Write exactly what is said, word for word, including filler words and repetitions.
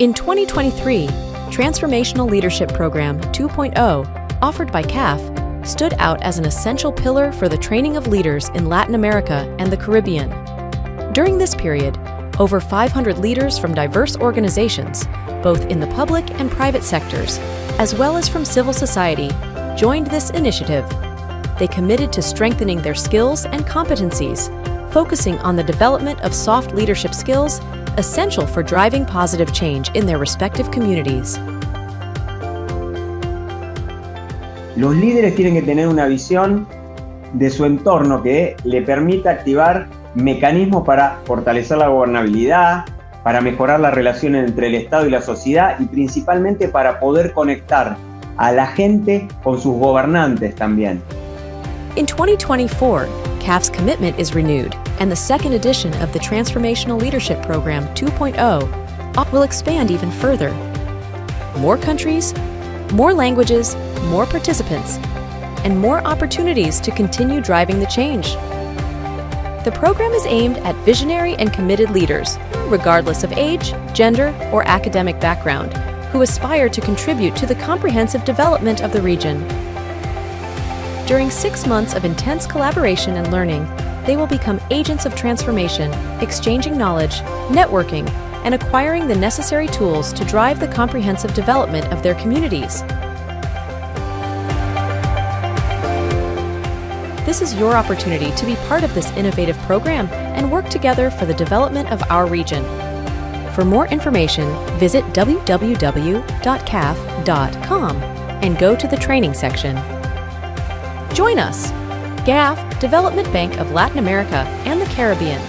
In twenty twenty-three, Transformational Leadership Program two point oh, offered by C A F, stood out as an essential pillar for the training of leaders in Latin America and the Caribbean. During this period, over five hundred leaders from diverse organizations, both in the public and private sectors, as well as from civil society, joined this initiative. They committed to strengthening their skills and competencies, focusing on the development of soft leadership skills essential for driving positive change in their respective communities. Los líderes tienen que tener una visión de su entorno que le permita activar mecanismos para fortalecer la gobernabilidad, para mejorar las relaciones entre el Estado y la sociedad y principalmente para poder conectar a la gente con sus gobernantes también. In twenty twenty-four, C A F's commitment is renewed, and the second edition of the Transformational Leadership Program two point oh will expand even further. More countries, more languages, more participants, and more opportunities to continue driving the change. The program is aimed at visionary and committed leaders, regardless of age, gender, or academic background, who aspire to contribute to the comprehensive development of the region. During six months of intense collaboration and learning, they will become agents of transformation, exchanging knowledge, networking, and acquiring the necessary tools to drive the comprehensive development of their communities. This is your opportunity to be part of this innovative program and work together for the development of our region. For more information, visit w w w dot caf dot com and go to the training section. Join us! C A F, Development Bank of Latin America and the Caribbean.